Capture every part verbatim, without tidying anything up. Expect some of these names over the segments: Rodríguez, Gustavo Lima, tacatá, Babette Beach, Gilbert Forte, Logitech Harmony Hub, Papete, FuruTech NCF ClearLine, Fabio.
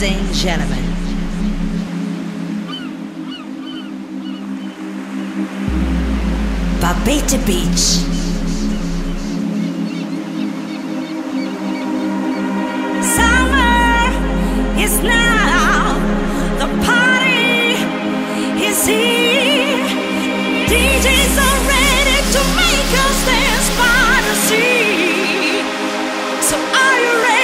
ladies and gentlemen. Babette Beach. Summer is now. The party is here. D Js are ready to make us dance by the sea. So are you ready?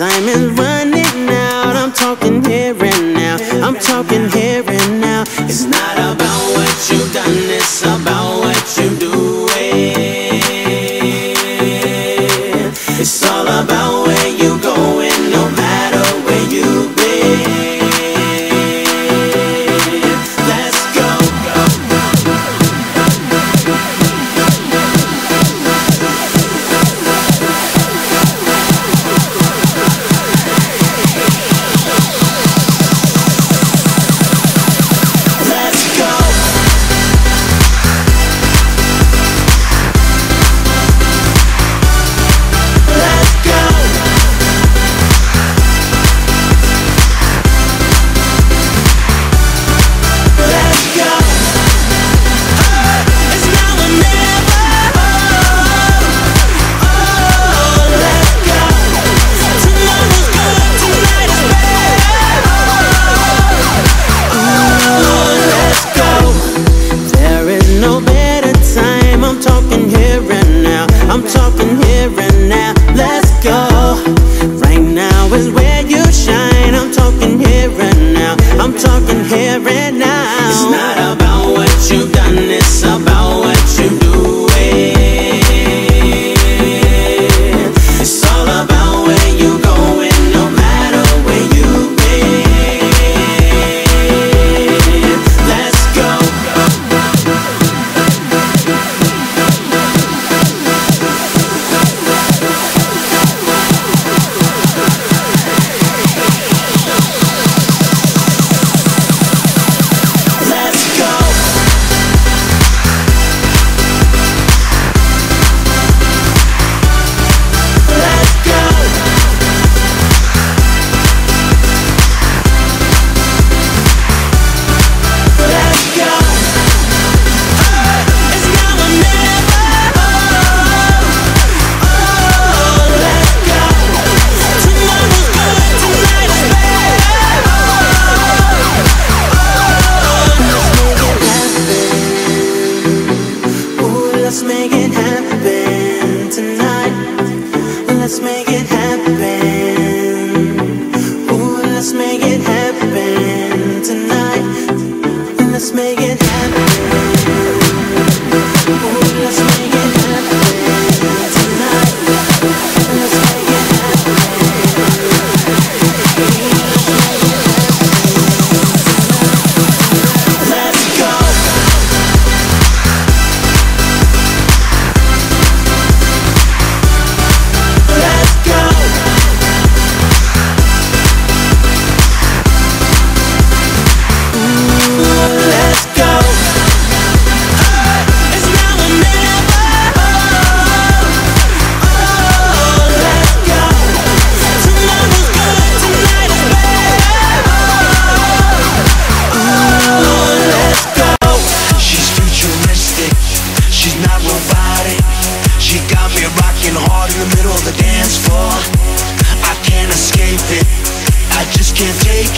Time is running out. I'm talking here and now. I'm talking here and now. It's not about what you've done, it's about what you do. It's all about where you're going, no matter where you've been. Let's go.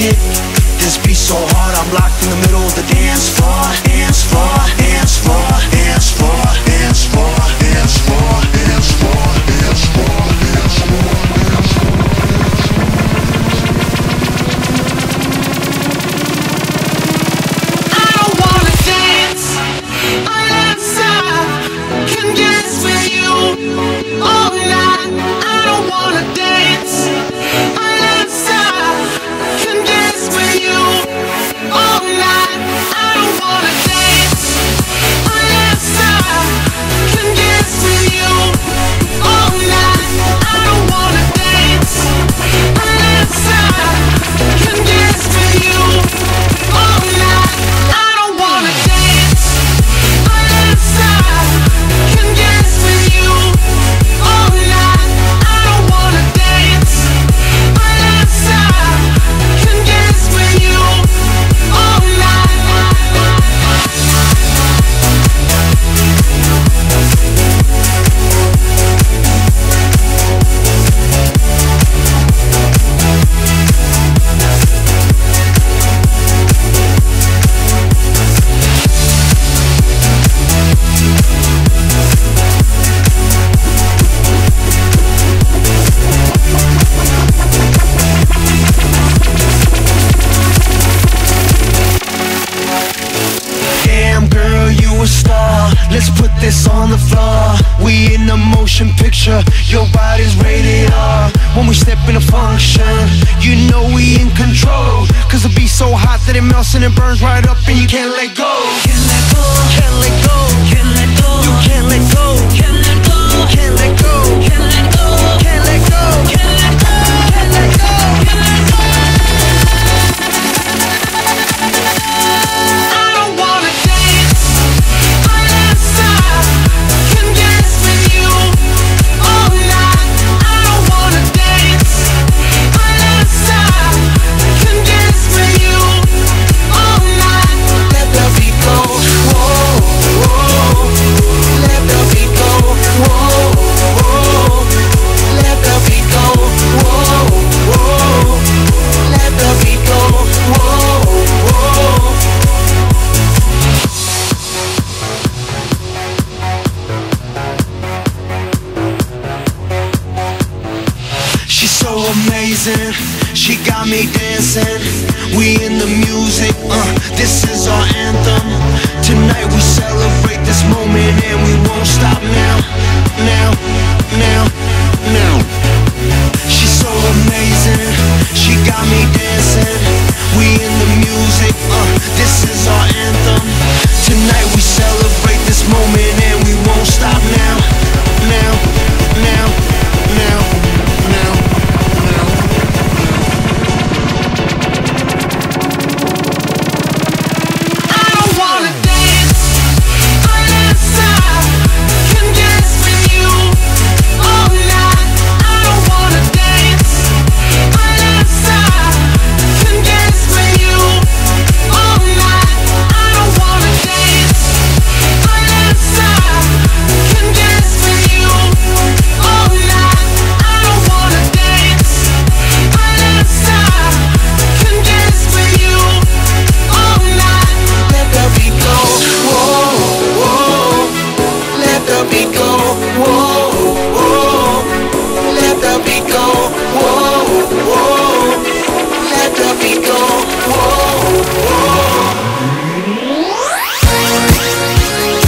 kick. This beat so hard, I'm locked in the middle of the dance floor. Dance floor, dance floor, dance floor, dance floor, dance floor, dance floor, dance floor, dance floor, dance floor, dance floor. Let's put this on the floor. We in a motion picture, your body's rated R. When we step in a function, you know we in control, cause the beat's so hot that it melts and it burns right up and you can't let go. Can't let go, can't let go, can't let go. You can't let go, can't let go, can't let go, can't let go, can't let go, can't let go, can't let go, can't let go. She got me dancing, we in the music, uh, this is our anthem. Tonight we celebrate this moment and we won't stop now, now, now, now. She's so amazing, she got me dancing, we in the music, uh, this is our anthem. Tonight we celebrate this moment and we won't stop now, now, now, now.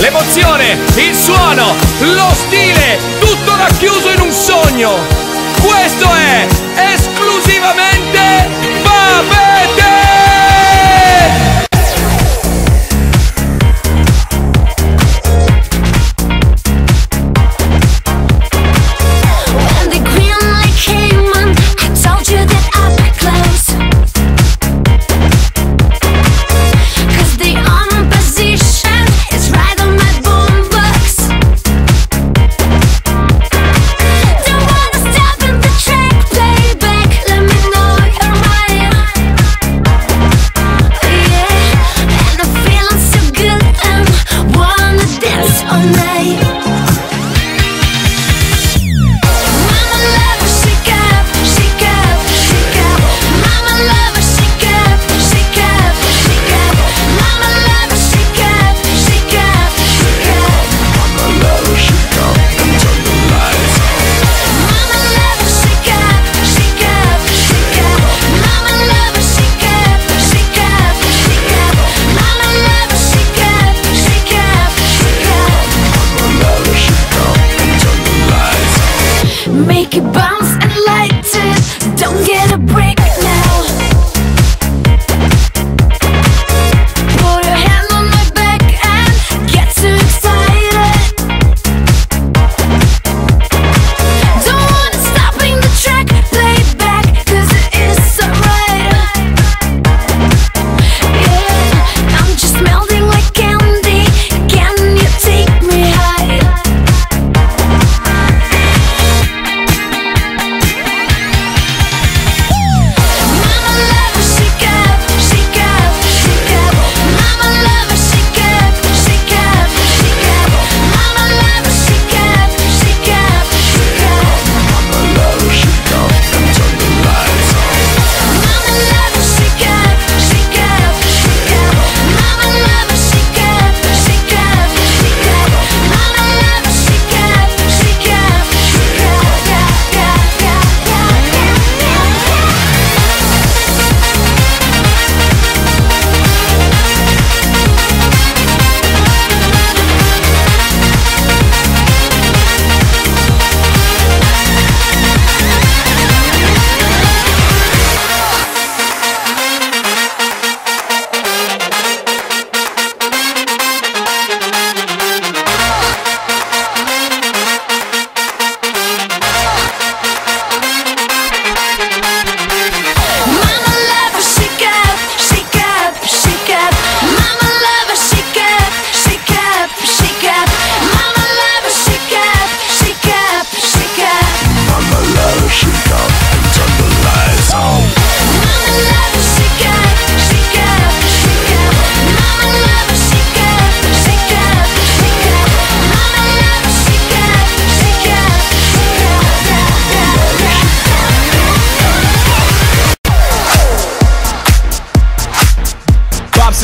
L'emozione, il suono, lo stile, tutto racchiuso in un sogno. Questo è esclusivamente Papete!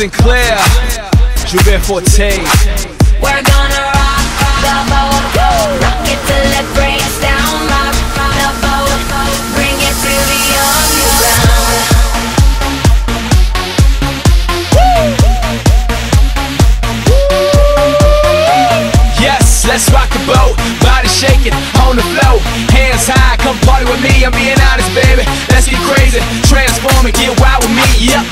Sinclair, Gilbert Forte. We're gonna rock the boat, rock it till it breaks down. Rock the boat, bring it to the underground. Yes, let's rock the boat, body shaking on the floor, hands high. Come party with me, I'm being honest, baby. Let's get crazy, transform and get wild with me. Yep.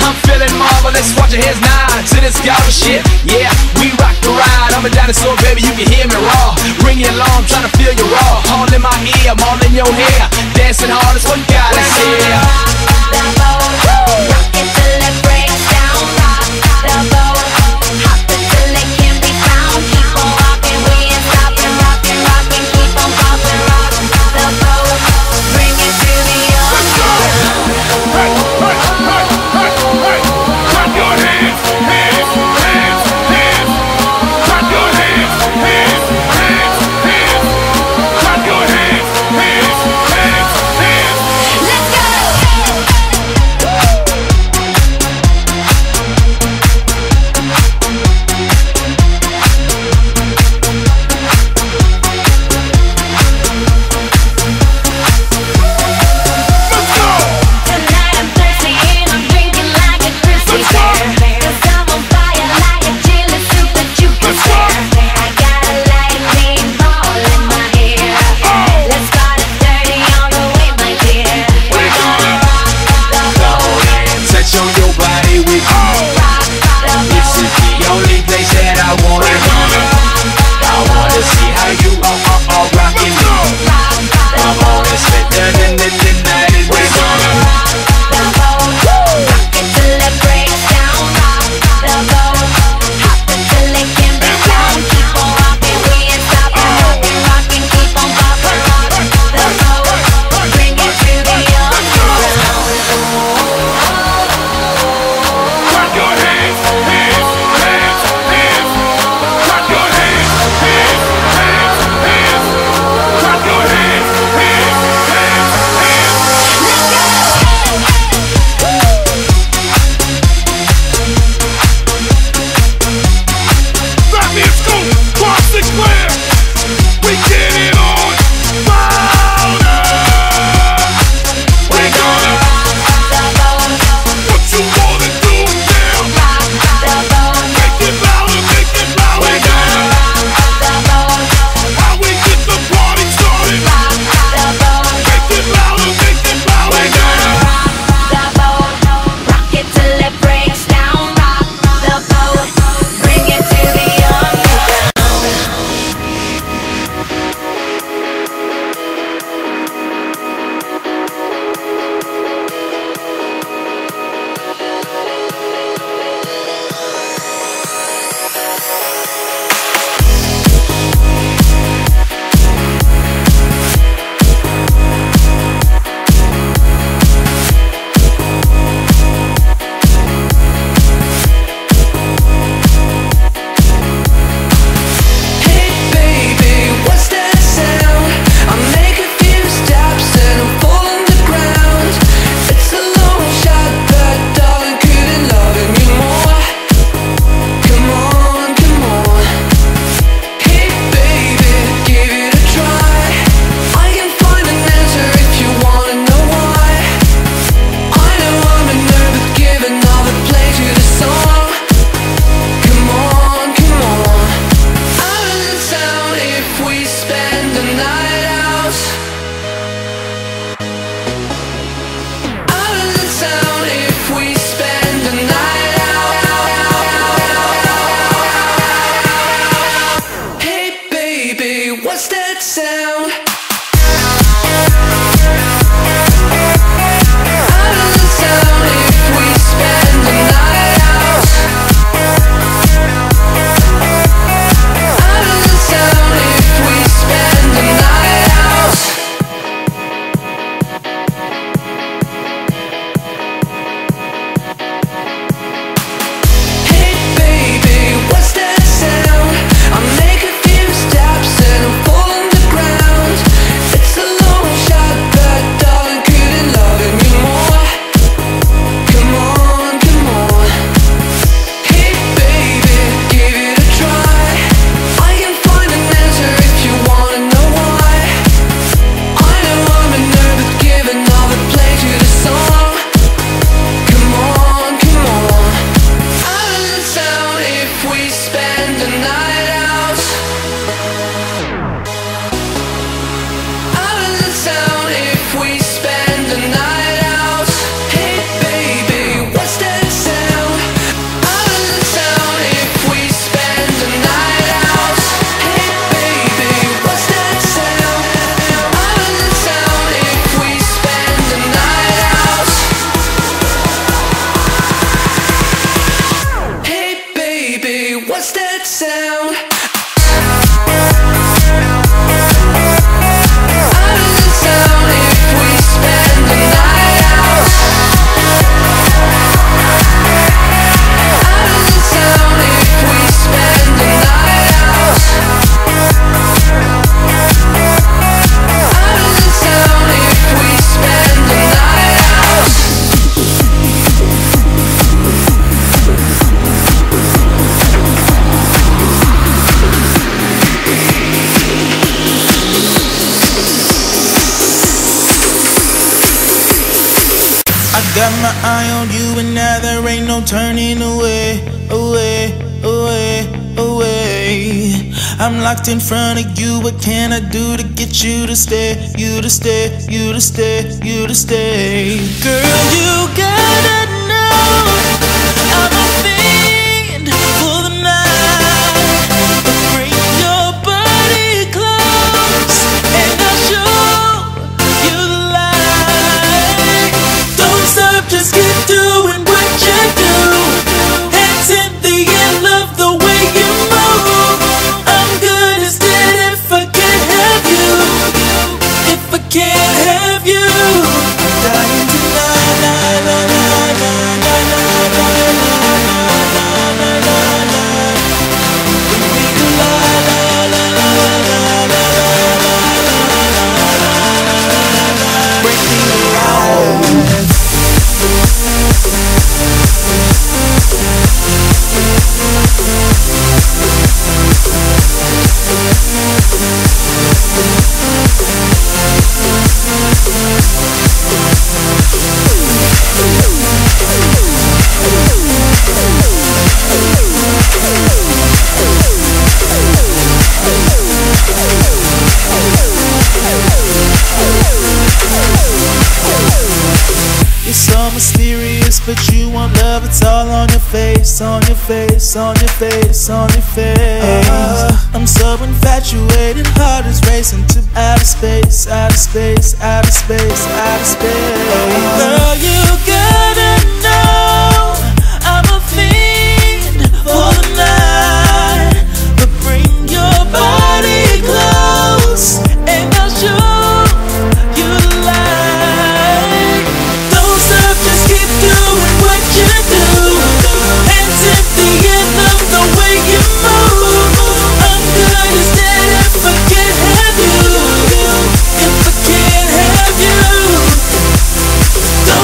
I'm feeling marvelous, watch your hands nod to this gospel shit. Yeah, we rock the ride. I'm a dinosaur, baby, you can hear me raw. Bring it along, trying to feel you raw. All in my ear, I'm all in your hair. Dancing hard is what God is here. Rock it till it breaks down. Rock the boat, hop it till it can't be found. Keep on rocking, we ain't stopping. Rocking, rocking, keep on popping. Rock the boat, bring it to the underground. I got my eye on you and now there ain't no turning away, away, away, away. I'm locked in front of you, what can I do to get you to stay, you to stay, you to stay, you to stay? Girl, you gotta know I'm a fiend for the night, but bring your body close and I'll show you the light. Don't stop, just keep doing what you do. Hands in the air, love the way you move. I'm good as dead if I can't have you, if I can't have you. I'm dying tonight, na na na na na na na. But you want love, it's all on your face, on your face, on your face, on your face. uh, I'm so infatuated, heart is racing to outer space, outer space, outer space, outer space. Girl, you gotta know I'm a fiend for the night, but bring your body close and I'll show. Don't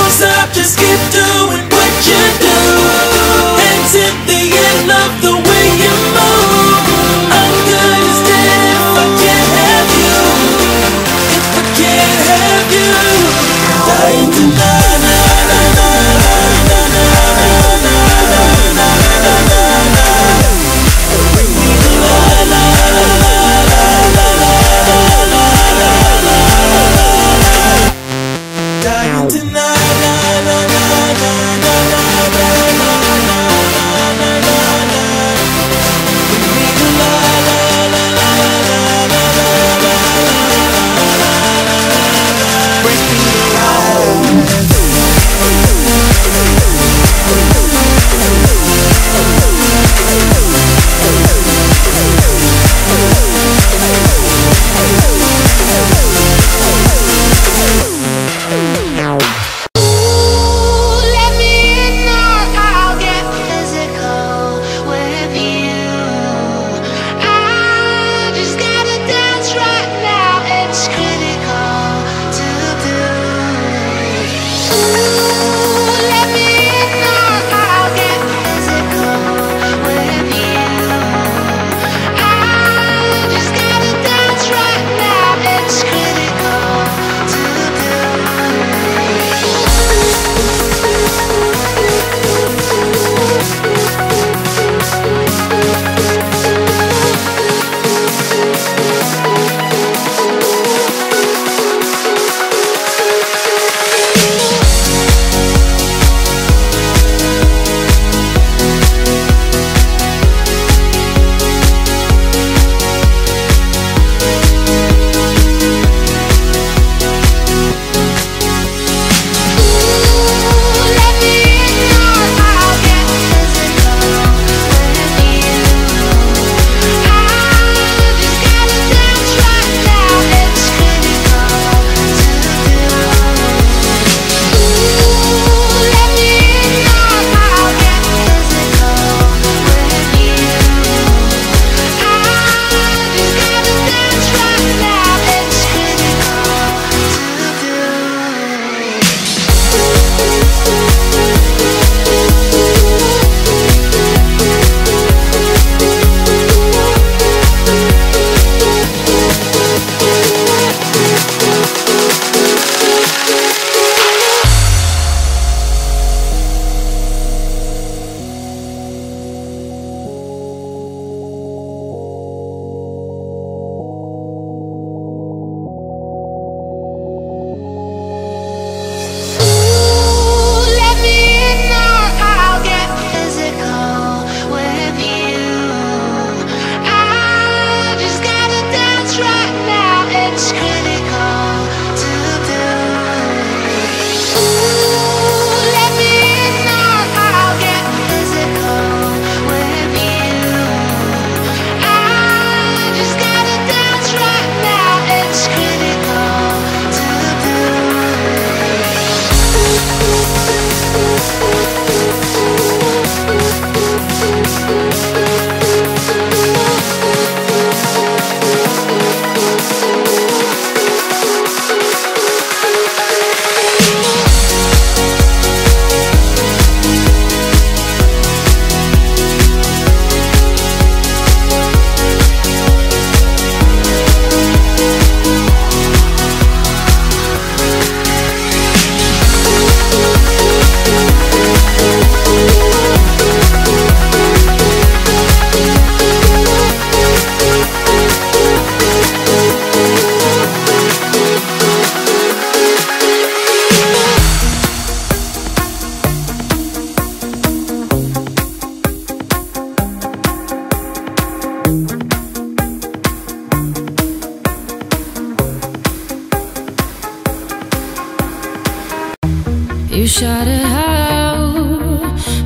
You shout it out,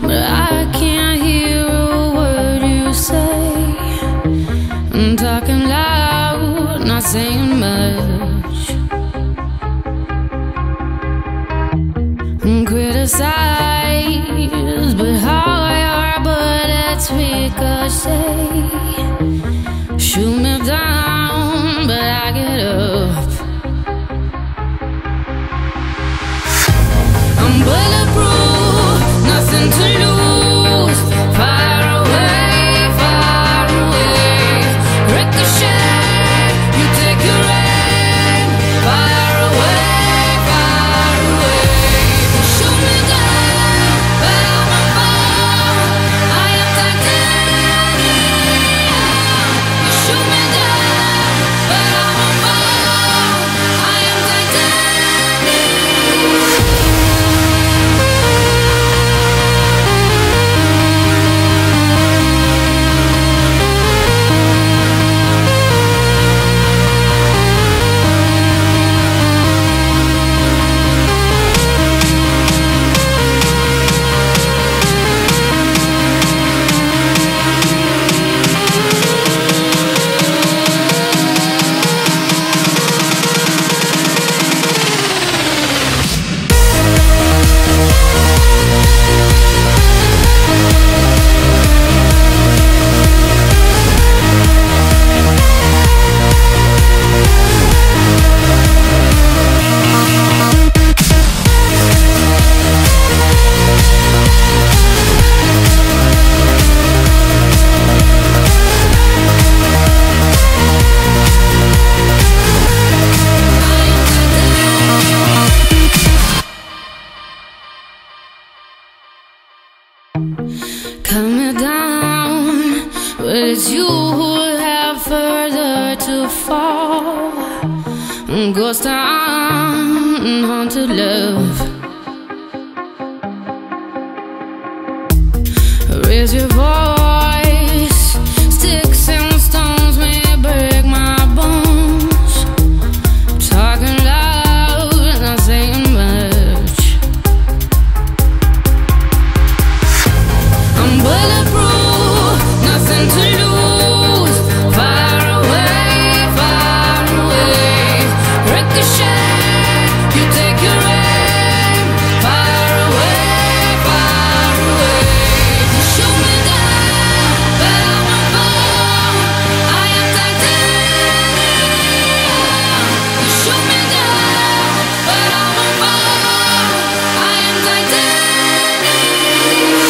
but I can't hear a word you say. I'm talking loud, not saying much. I'm criticized, but how your bullets ricochet. Shoot me down, but I get up. Bulletproof, nothing to lose. Far away, far away. Ricochet, you take your aim. Far away, far away. Shoot me down, but I'm above. I am titanium. You shoot me down, but I'm above. I am titanium. It's you who'll have further to fall. Ghost town, haunted love. Raise your voice. Sticks and stones may break my bones. Talking loud, not saying much. I'm bulletproof. Nothing to lose, far away, far away. Ricochet, you take your aim. Far away, far away. You shoot me down, but I'm above. I am titanium. You shoot me down, but I'm above. I am titanium.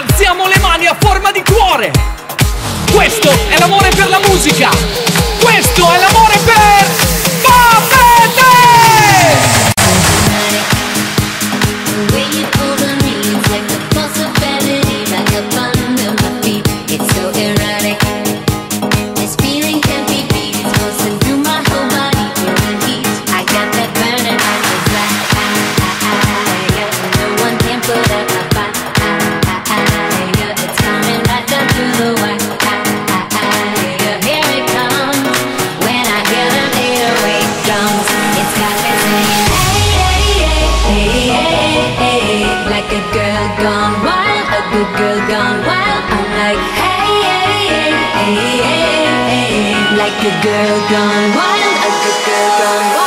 Alziamo le mani a forma di cuore. Questo è l'amore per la musica. Questo è l'amore per Fabio. Here it comes. girl gone wild, a good girl gone wild.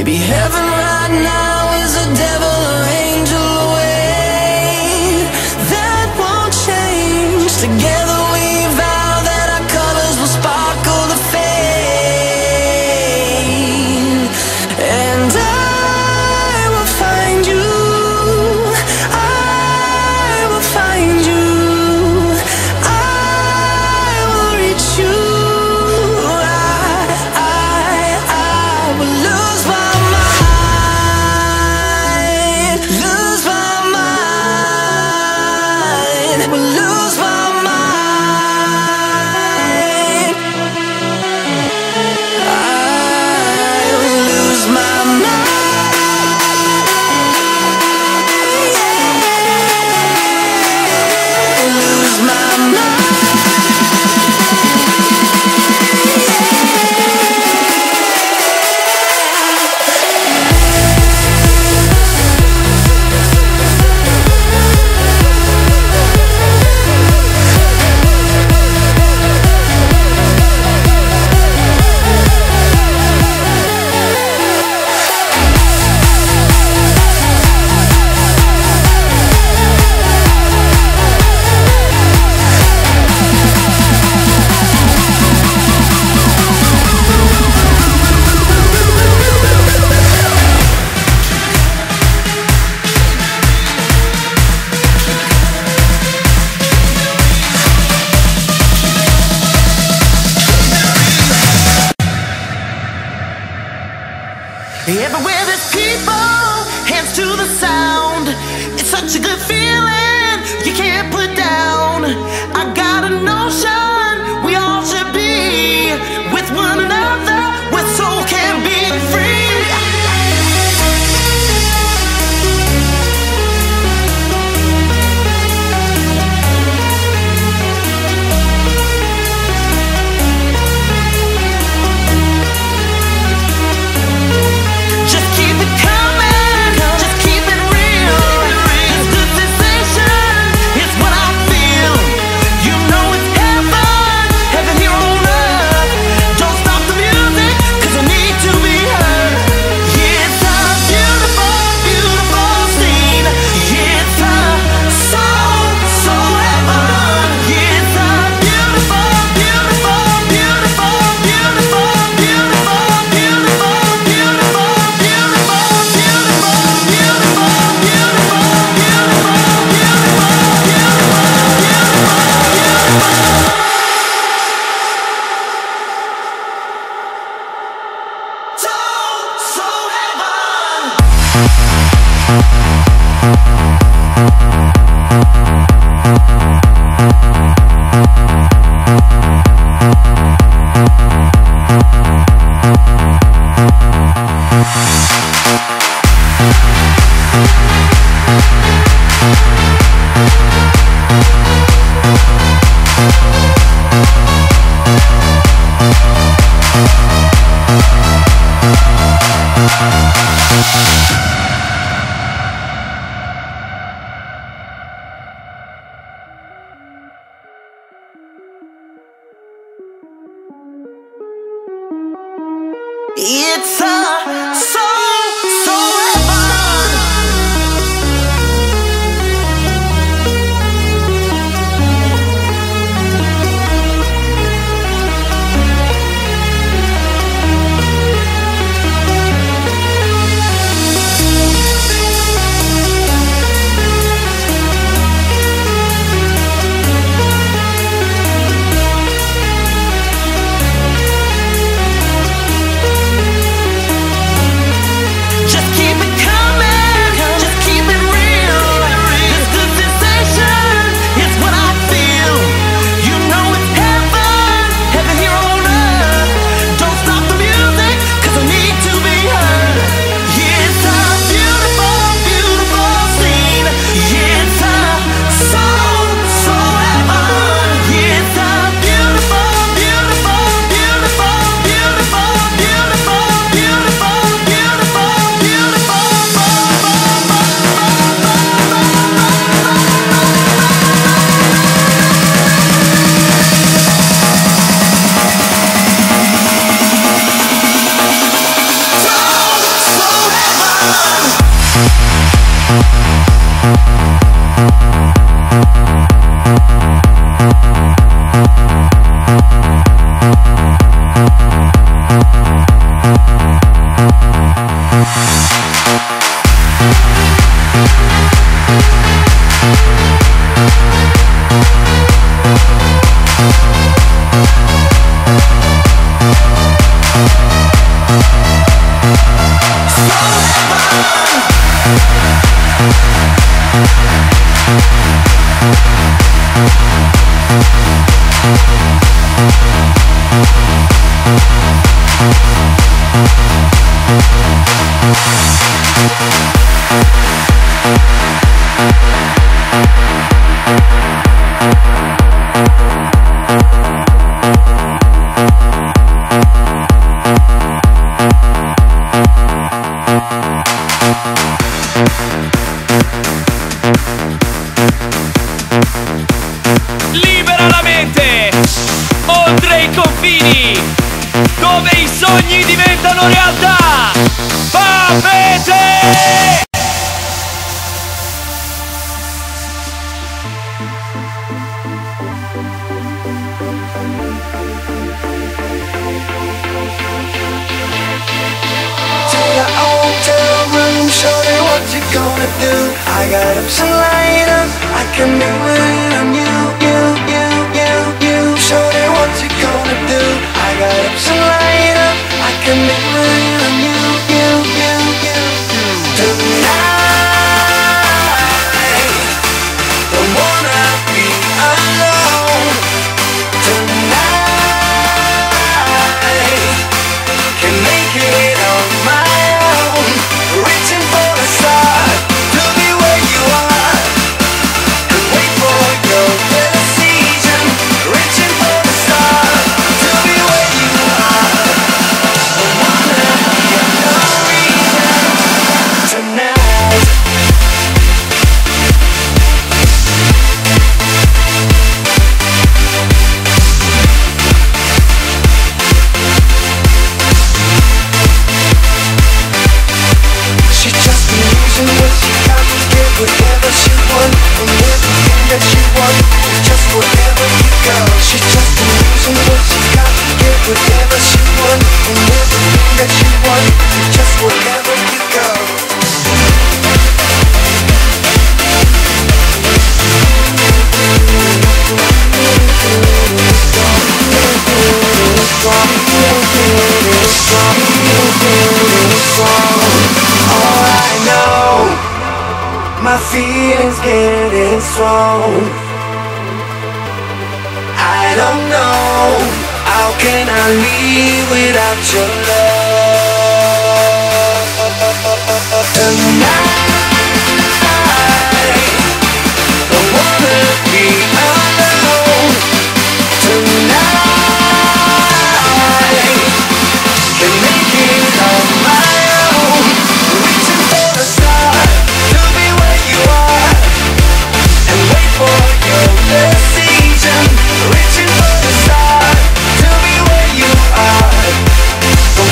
Maybe heaven right now is a devil or angel away. That won't change. Together we vow that our colors will sparkle the fame. And I will find you, I will find you, I will reach you. I, I, I will lose my everywhere there's people, hands to the sound. It's such a good feeling, you can't put down. I got a notion, we all should be with one another, where soul can be free. It's a song. confini, dove i sogni diventano realtà. Papete! I got up some light up, I can make money on you, you, you, you, you. Show me what you gonna do. I got up some light up, I can make money on you, you, you, you, you. Tonight, don't wanna be alone. Tonight, can make it on my own. Reaching for the stars. My feelings getting strong. I don't know, how can I live without your love? Tonight, don't wanna be alone. Tonight, can make it on my own. Reaching for the stars. For your decision, reaching for the stars, to be where you are. The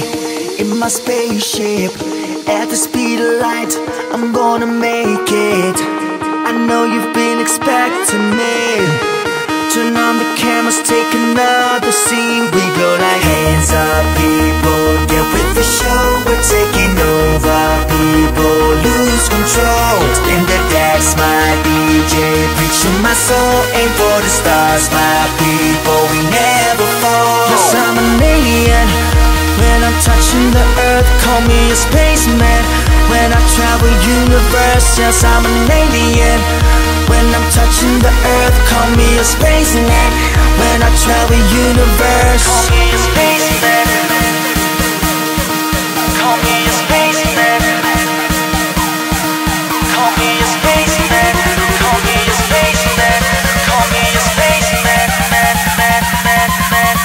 away in my spaceship at the speed of light. I'm gonna make it. I know you've been expecting me. Turn on the cameras, take another scene. We go like hands up, people. Get with the show. We're taking over, people. Lose control. Spin the decks, my D J. Preach to my soul. Aim for the stars, my people. We never fall. 'Cause I'm an alien. When I'm touching the earth, call me a spaceman. When I travel universe, yes, I'm an alien. When I'm touching the earth, call me a spaceman. When I travel universe, call me a spaceman. Call me a spaceman. Call me a spaceman. Call me a spaceman. Call me a spaceman. Man, man, man, man, man.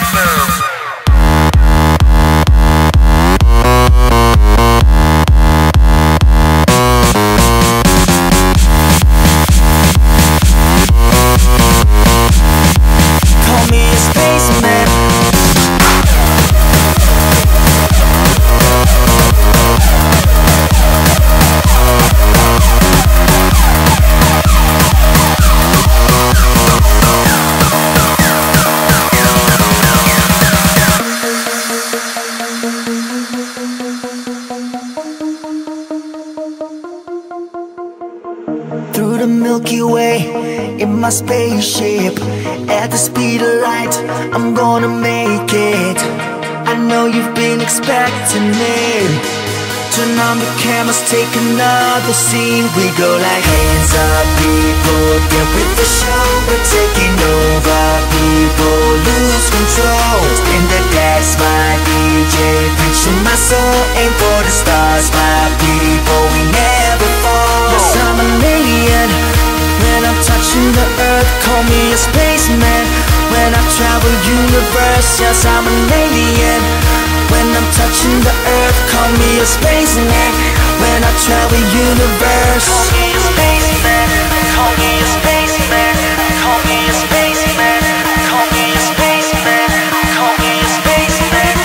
My spaceship at the speed of light. I'm gonna make it. I know you've been expecting it. Turn on the cameras, take another scene. We go like hands up, people. Get with the show. We're taking over, people. Lose control. In the decks, my D J. Preach to my soul. Aim for the stars, my people. We never fall. Yes, I'm an alien. When I'm touching the earth, call me a spaceman. When I travel universe, yes, I'm an alien. When I'm touching the earth, call me a spaceman. When I travel universe, call me a spaceman. Call me a spaceman. Call me a spaceman. Call me a spaceman. Call me a spaceman.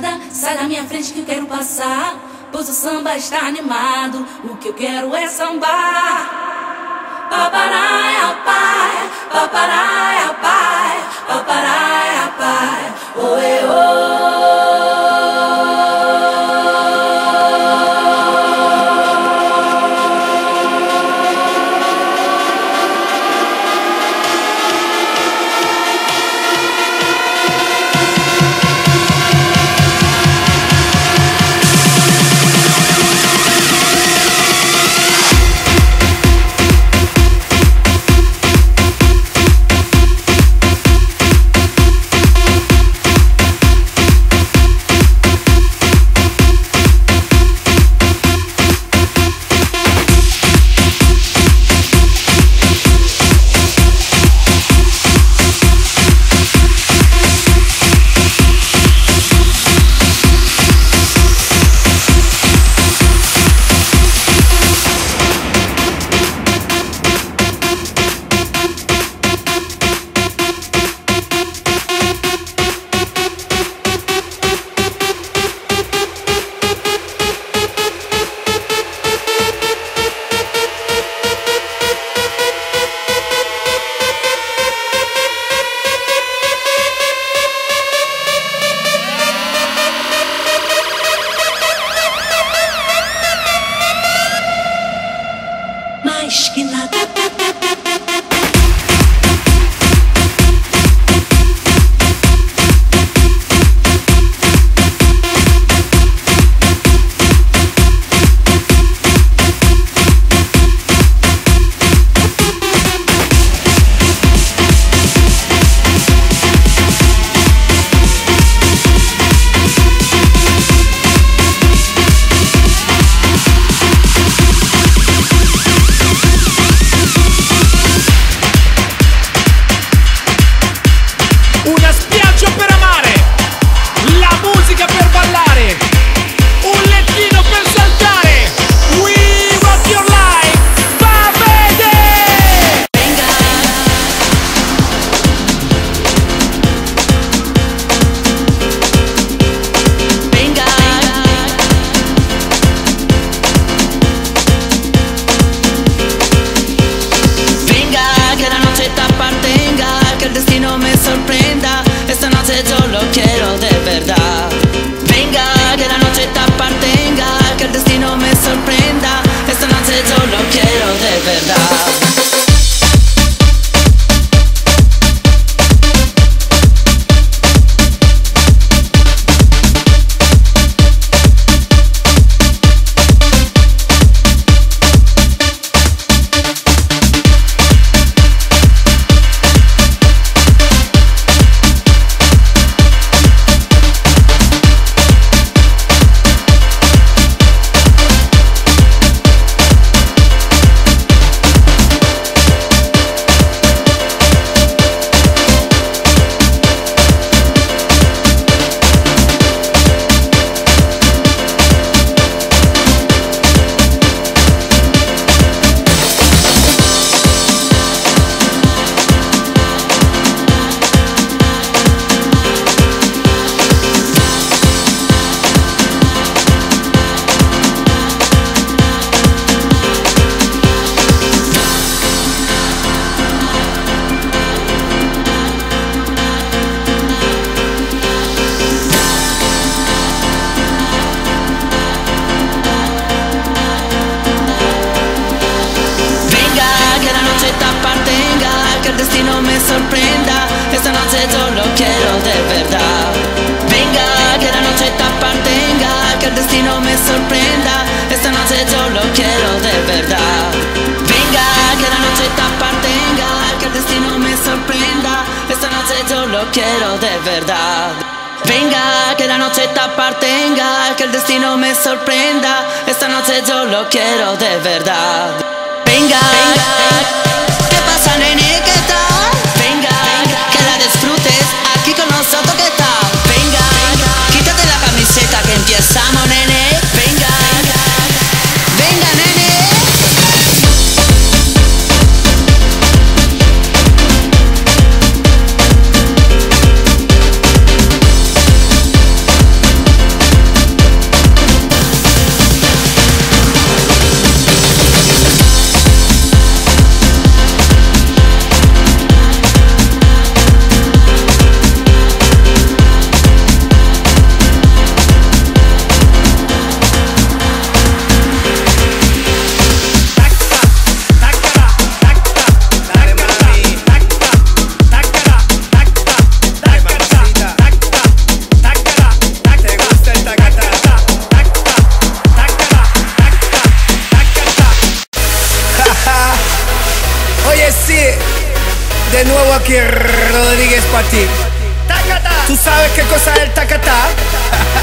nada, sai da minha frente que eu quero passar, pois o samba está animado, o que eu quero é sambar. Paparaia, pai, paparaia, pai, paparaia, pai, oê, oê. De nuevo aquí Rodríguez para ti. ¿Tú sabes qué cosa es el tacatá?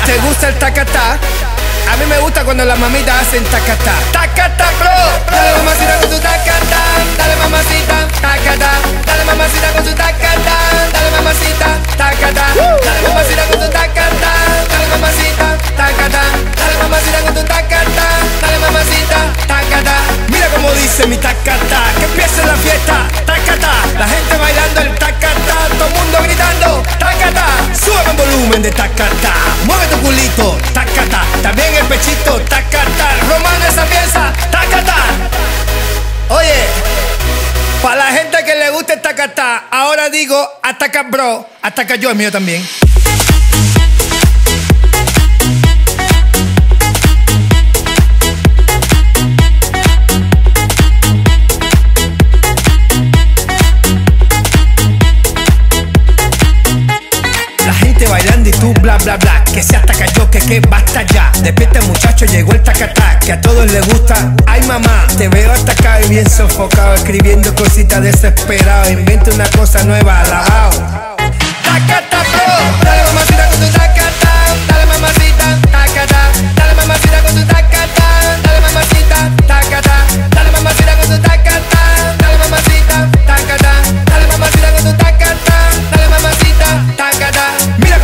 ¿Te gusta el tacatá? A mí me gusta cuando las mamitas hacen tacatá. Tacatá, bro. Dale mamacita con tu tacatá. Dale mamacita, tacatá. Dale mamacita con tu tacatá. Dale mamacita, tacatá. Dale mamacita con tu tacatá. Dale mamacita, tacatá. Dale mamacita con tu tacatá. Dale mamacita, tacatá. Mira cómo dice mi tacatá. Que empiece la fiesta, tacatá. La gente bailando el tacatá. Todo el mundo gritando, tacatá. Sube el volumen de tacatá. Mueve tu culito, tacatá. También el pechito, tacatá, romano esa pieza, tacatá. Oye, para la gente que le guste tacatá, ahora digo, ataca bro, ataca yo, es mío también. Bailando y tú bla bla bla, que se ataca yo, que que basta ya. Despierta muchacho, llegó el tacatá, que a todos les gusta. Ay mamá, te veo atacado y bien sofocado, escribiendo cositas desesperado. Inventa una cosa nueva, alabao. Tacatá, bro, dale mamacita con tu tacatá, dale mamacita, tacatá, dale mamacita con tu tacatá, dale mamacita, tacatá, dale mamacita con tu tacatá, dale mamacita, tacatá, dale mamacita con tu tacatá, dale mamacita, tacatá.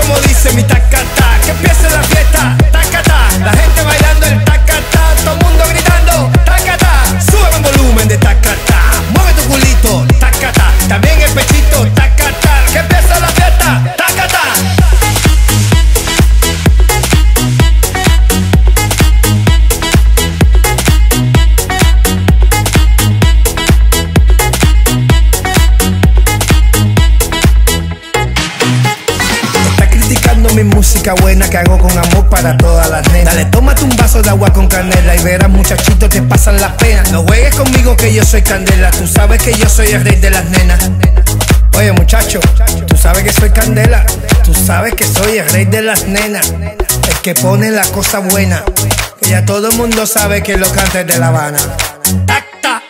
Como dice mi tacatá, que empiece la fiesta, tacatá, la gente bailando el tacatá, todo el mundo gritando, tacatá, sube el volumen de tacatá, mueve tu culito, tacatá, también el pechito, tacatá, que empiece la fiesta, tacatá. Mi música buena que hago con amor para todas las nenas. Dale, tómate un vaso de agua con canela y verás muchachitos que pasan las penas. No juegues conmigo que yo soy candela, tú sabes que yo soy el rey de las nenas. Oye muchacho, tú sabes que soy candela, tú sabes que soy el rey de las nenas. El que pone la cosa buena, que ya todo el mundo sabe que lo canta es de La Habana. Tacta,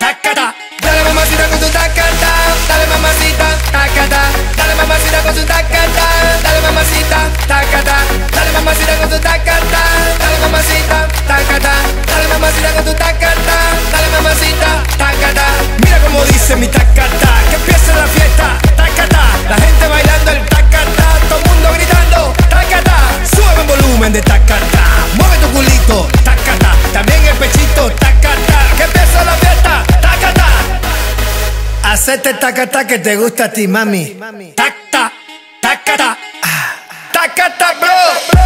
tacata, dale mamacita con tu tacata, dale mamacita, tacata, dale mamacita con tu tacata, dale mamacita, tacata, dale mamacita con tu tacata, dale mamacita, tacata, dale mamacita con tu tacata, dale mamacita, tacata. Mira como dice mi tacata, que empiece la fiesta, tacata, la gente bailando el tacata, todo el mundo gritando, tacata, sube el volumen de tacata, mueve tu culito, tacata, también el pechito, tacata, que empiece la fiesta, tacata. Hacete tacata que te gusta a ti, mami. Tacta, tacata, tacata, bro.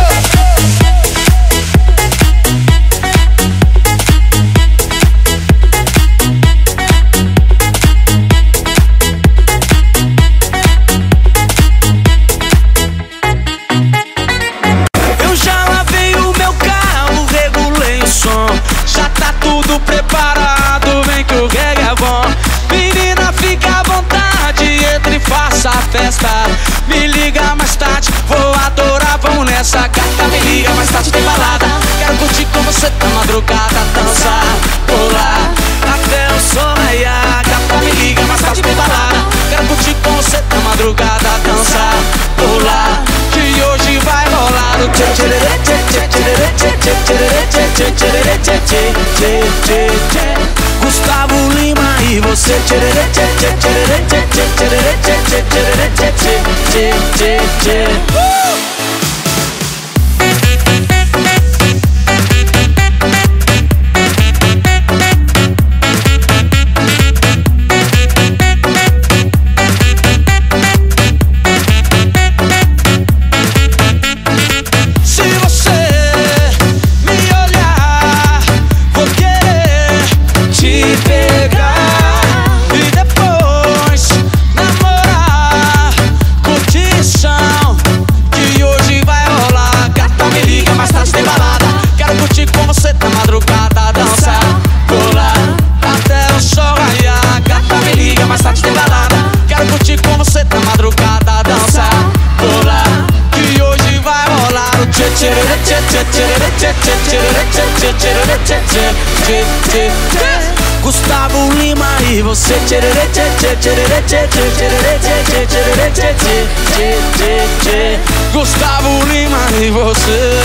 Eu já lavei o meu carro, regulei o som. Já tá tudo preparado, vem que o reggae é bom. Menina, fica à vontade, entre e faça a festa. Me liga mais tarde, vou adorar, vamos nessa. Gata, me liga mais tarde, tem balada. Quero curtir com você da madrugada. Dançar, pular, até o sol raiar. Gata, me liga mais tarde, tem balada. Quero curtir com você da madrugada. Dançar, pular, que hoje vai rolar o tchê tchê tchê tchê tchê tchê tchê tchê tchê tchê tchê. Gustavo Lima e você. Uh! Gustavo Lima e você. Tchererê, tchê, tchê, tchererê, tchê, tchê, tchererê, tchê, tchererê, tchê, tchê, tchê, tchê. Gustavo Lima e você.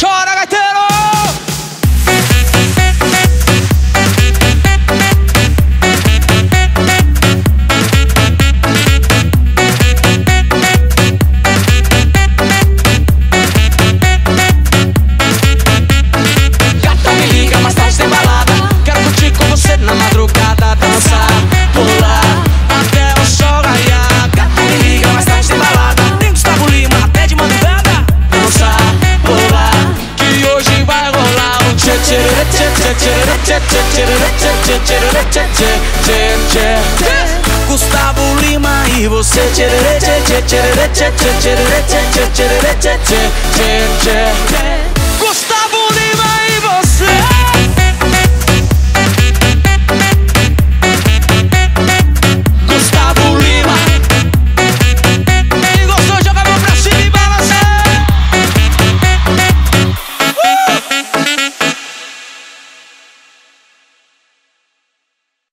Chora, gaiteiro! Gustavo Lima e você. Tchererê, tchê, tchê, tchererê, tchê, tchê, tchererê, tchê, tchê, tchererê, tchê, tchê, tchê, tchê.